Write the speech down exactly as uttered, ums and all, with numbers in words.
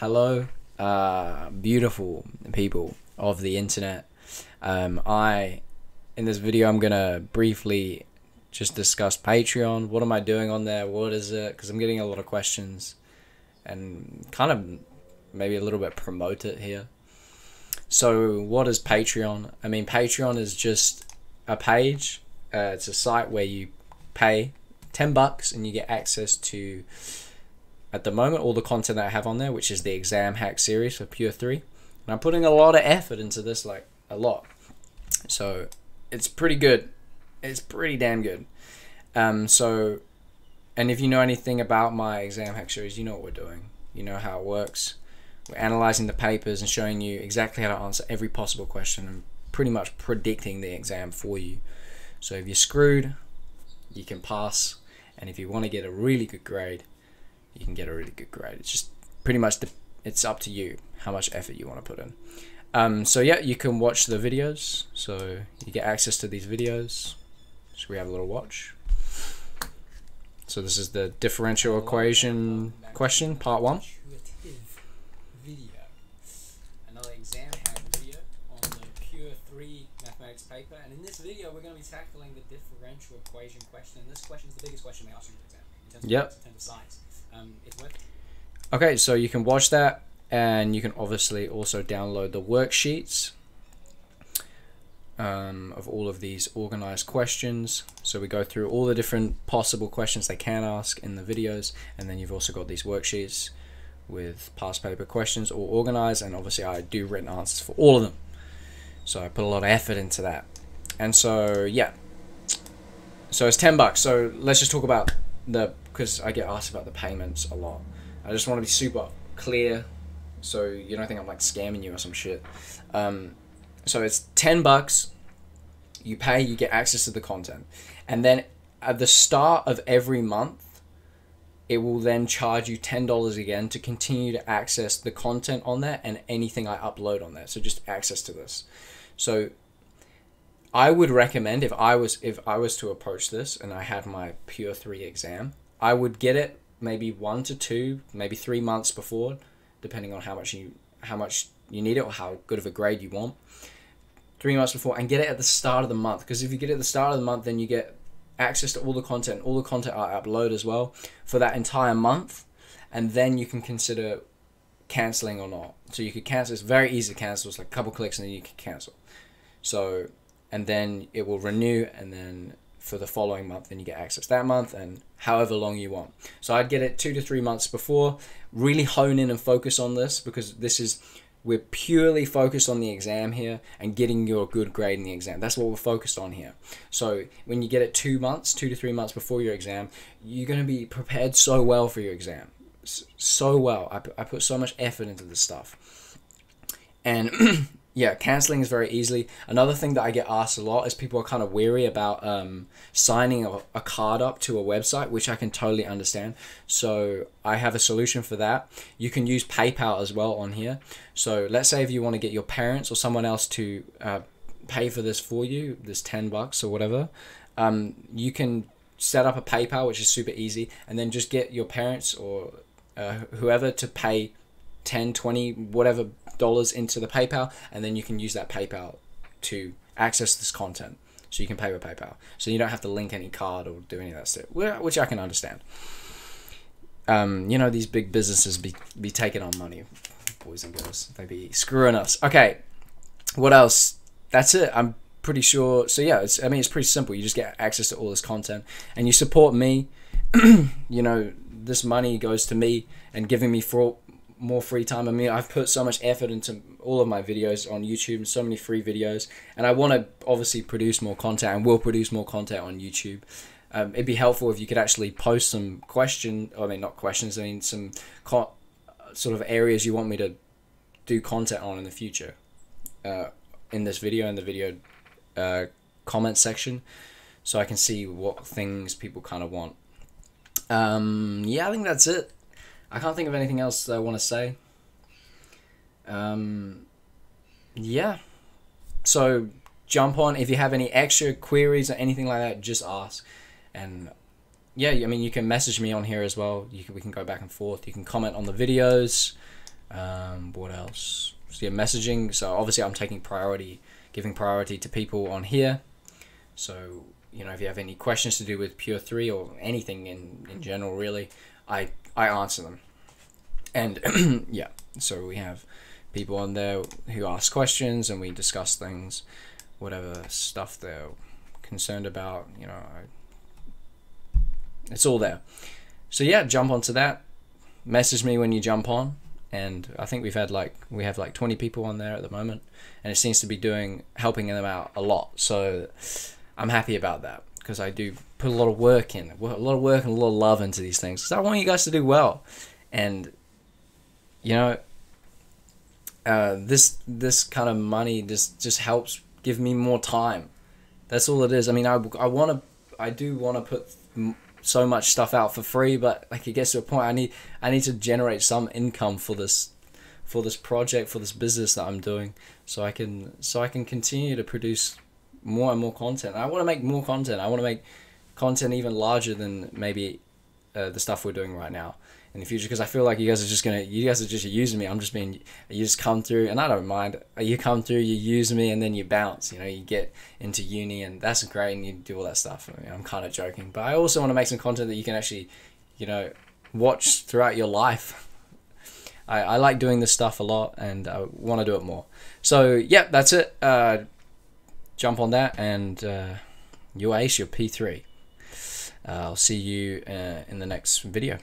Hello, uh, beautiful people of the internet. Um, I, in this video, I'm going to briefly just discuss Patreon. What am I doing on there? What is it? Because I'm getting a lot of questions and kind of maybe a little bit promote it here. So what is Patreon? I mean, Patreon is just a page. Uh, it's a site where you pay ten bucks and you get access to, at the moment, all the content that I have on there, which is the exam hack series for Pure three. And I'm putting a lot of effort into this, like a lot. So it's pretty good. It's pretty damn good. Um, so, and if you know anything about my exam hack series, you know what we're doing. You know how it works. We're analyzing the papers and showing you exactly how to answer every possible question and pretty much predicting the exam for you. So if you're screwed, you can pass. And if you want to get a really good grade, you can get a really good grade. It's just pretty much the, it's up to you how much effort you want to put in. Um, so yeah, you can watch the videos. So you get access to these videos. Should we have a little watch? So this is the differential equation question, part one. Video. Another exam hack video on the Pure three mathematics paper. And in this video, we're going to be tackling the differential equation question. And this question is the biggest question they ask you in the exam in terms of, yep. in terms of science. Um, it's worth it. Okay, so you can watch that, and you can obviously also download the worksheets um, of all of these organized questions. So we go through all the different possible questions they can ask in the videos, and then you've also got these worksheets with past paper questions all organized, and obviously I do written answers for all of them. So I put a lot of effort into that. And so, yeah. So it's ten bucks. So let's just talk about the, because I get asked about the payments a lot. I just want to be super clear so you don't think I'm like scamming you or some shit. Um, so it's ten bucks. You pay, you get access to the content. And then at the start of every month, it will then charge you ten dollars again to continue to access the content on there and anything I upload on there. So just access to this. So I would recommend, if I was if I was to approach this and I had my Pure three exam, I would get it maybe one to two, maybe three months before, depending on how much you how much you need it or how good of a grade you want. Three months before, and get it at the start of the month. Because if you get it at the start of the month, then you get access to all the content, all the content I upload as well for that entire month, and then you can consider canceling or not. So you could cancel, it's very easy to cancel, it's like a couple clicks and then you can cancel. So, and then it will renew, and then for the following month, then you get access that month and however long you want. So I'd get it two to three months before, really hone in and focus on this, because this is, we're purely focused on the exam here and getting your good grade in the exam. That's what we're focused on here. So when you get it two months, two to three months before your exam, you're going to be prepared so well for your exam. So well. I put so much effort into this stuff. And yeah, canceling is very easily. Another thing that I get asked a lot is people are kind of weary about um, signing a, a card up to a website, which I can totally understand. So I have a solution for that. You can use PayPal as well on here. So let's say if you want to get your parents or someone else to uh, pay for this for you, this ten bucks or whatever, um, you can set up a PayPal, which is super easy, and then just get your parents or uh, whoever to pay ten, twenty, whatever dollars into the PayPal, and then you can use that PayPal to access this content. So you can pay with PayPal. So you don't have to link any card or do any of that stuff, which I can understand. Um, you know, these big businesses be, be taking on money, boys and girls. They be screwing us. Okay, what else? That's it. I'm pretty sure. So yeah, it's, I mean, it's pretty simple. You just get access to all this content, and you support me. You know, this money goes to me and giving me fraud, more free time. I mean, I've put so much effort into all of my videos on YouTube, so many free videos, and I want to obviously produce more content and will produce more content on YouTube. Um, it'd be helpful if you could actually post some question, I mean, not questions, I mean, some co sort of areas you want me to do content on in the future uh, in this video, in the video uh, comment section, so I can see what things people kind of want. Um, yeah, I think that's it. I can't think of anything else that I want to say. Um, yeah. So jump on. If you have any extra queries or anything like that, just ask. And yeah, I mean, you can message me on here as well. You can, we can go back and forth. You can comment on the videos. Um, what else? So yeah, messaging. So obviously I'm taking priority, giving priority to people on here. So, you know, if you have any questions to do with Pure three or anything in, in general, really, I, I answer them. And yeah, so we have people on there who ask questions and we discuss things, whatever stuff they're concerned about, you know, I, it's all there. So yeah, jump onto that. Message me when you jump on. And I think we've had like, we have like twenty people on there at the moment, and it seems to be doing, helping them out a lot. So I'm happy about that, because I do put a lot of work in, a lot of work and a lot of love into these things, because I want you guys to do well. And you know, uh, this this kind of money just just helps give me more time. That's all it is. I mean, I I want to, I do want to put so much stuff out for free, but like it gets to a point. I need I need to generate some income for this for this project, for this business that I'm doing, so I can so I can continue to produce more and more content. I want to make more content. I want to make content even larger than maybe uh, the stuff we're doing right now. In the future, because I feel like you guys are just gonna, you guys are just using me. I'm just being, you just come through, and I don't mind. You come through, you use me, and then you bounce. You know, you get into uni, and that's great, and you do all that stuff. I mean, I'm kind of joking, but I also want to make some content that you can actually, you know, watch throughout your life. I, I like doing this stuff a lot, and I want to do it more. So, yeah, that's it. Uh, jump on that, and uh, you'll ace your P three. Uh, I'll see you uh, in the next video.